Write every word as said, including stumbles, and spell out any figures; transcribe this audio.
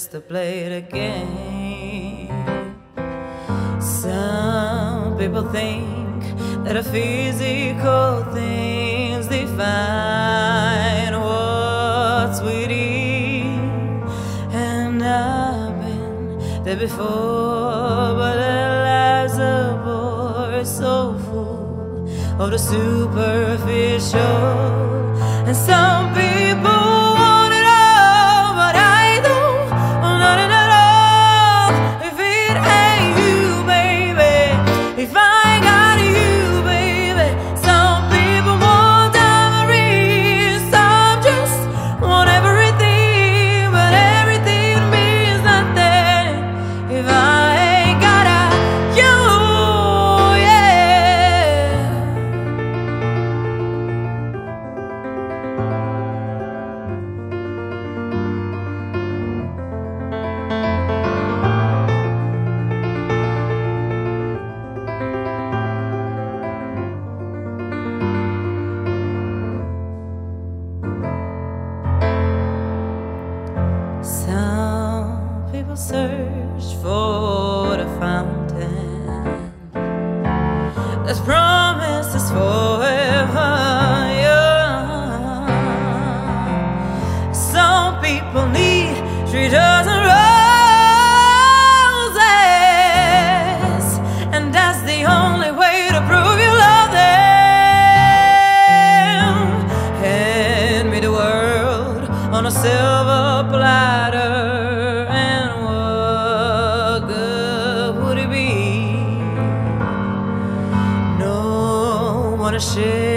just to play the game. Some people think that a physical things define what's within, and I've been there before, but our lives are bored, so full of the superficial. And some people want it all, but I don't want nothing at all. If it ain't you, baby, if I got you, baby. Some people want diamonds, some just want everything, but everything means nothing if I ain't got you, yeah. Some people search for the fountain that promises forever young. Some people need three dozen roses, and that's the only way to prove you love them. Hand me the world on a silver platter, I